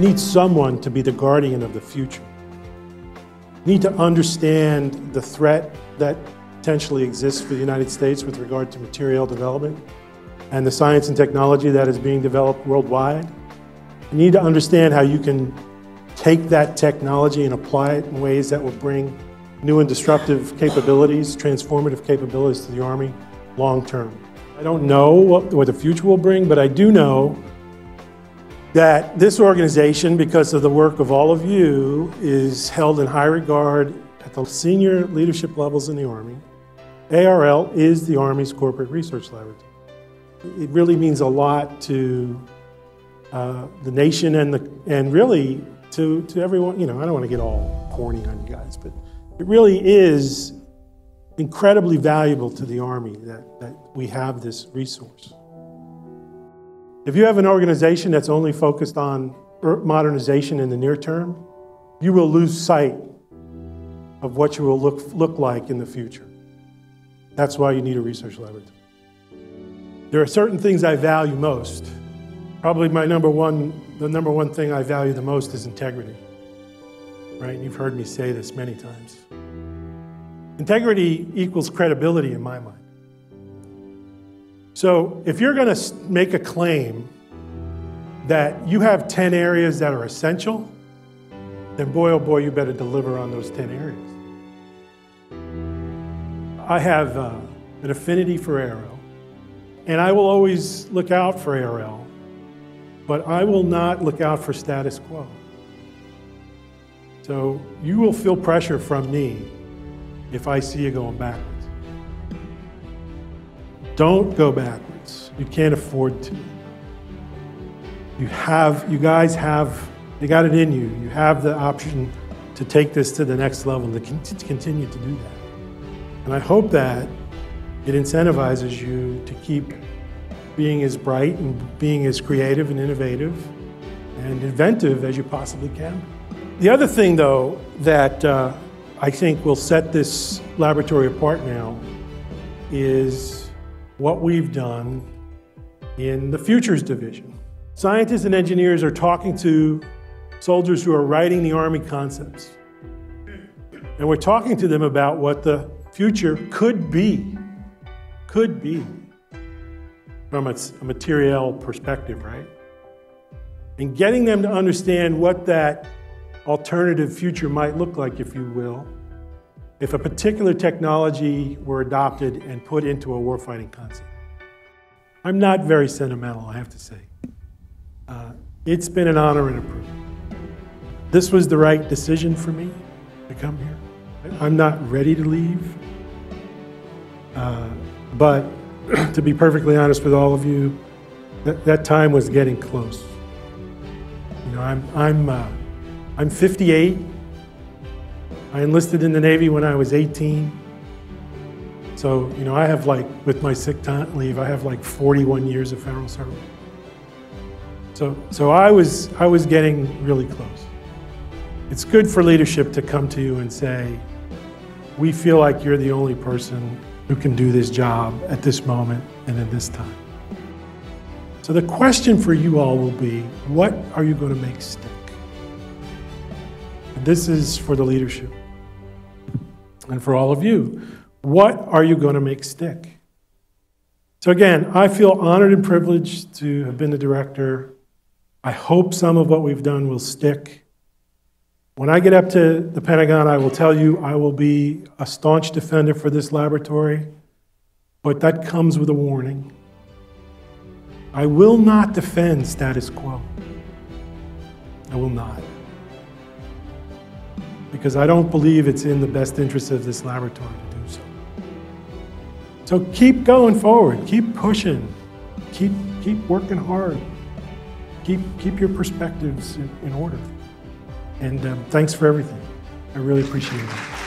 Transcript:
need someone to be the guardian of the future. Need to understand the threat that potentially exists for the United States with regard to material development and the science and technology that is being developed worldwide. You need to understand how you can take that technology and apply it in ways that will bring new and disruptive capabilities, transformative capabilities to the Army long term. I don't know what the future will bring, but I do know that this organization, because of the work of all of you, is held in high regard at the senior leadership levels in the Army. ARL is the Army's corporate research laboratory. It really means a lot to the nation and really to everyone. You know, I don't want to get all corny on you guys, but it really is incredibly valuable to the Army that we have this resource. If you have an organization that's only focused on modernization in the near term, you will lose sight of what you will look like in the future. That's why you need a research laboratory. There are certain things I value most. Probably the number one thing I value the most is integrity. Right? You've heard me say this many times. Integrity equals credibility in my mind. So if you're going to make a claim that you have 10 areas that are essential, then boy, oh boy, you better deliver on those 10 areas. I have an affinity for ARL, and I will always look out for ARL, but I will not look out for status quo. So you will feel pressure from me if I see you going backwards. Don't go backwards. You can't afford to. You guys got it in you. You have the option to take this to the next level and to continue to do that. And I hope that it incentivizes you to keep being as bright and being as creative and innovative and inventive as you possibly can. The other thing, though, that I think will set this laboratory apart now is what we've done in the Futures Division. Scientists and engineers are talking to soldiers who are writing the Army concepts. And we're talking to them about what the future could be from a material perspective, right? And getting them to understand what that alternative future might look like, if you will, if a particular technology were adopted and put into a warfighting concept. I'm not very sentimental, I have to say. It's been an honor and a privilege. This was the right decision for me to come here. I'm not ready to leave, but to be perfectly honest with all of you, that time was getting close. You know, I'm 58. I enlisted in the Navy when I was 18. So, you know, I have with my sick time leave, I have 41 years of federal service. So I was getting really close. It's good for leadership to come to you and say, we feel like you're the only person who can do this job at this moment and at this time. So the question for you all will be, what are you going to make stick? And this is for the leadership. And for all of you, what are you going to make stick? So again, I feel honored and privileged to have been the director. I hope some of what we've done will stick. When I get up to the Pentagon, I will tell you I will be a staunch defender for this laboratory, but that comes with a warning. I will not defend status quo. I will not. Because I don't believe it's in the best interest of this laboratory to do so. So keep going forward, keep pushing, keep working hard, keep your perspectives in order. And thanks for everything. I really appreciate it.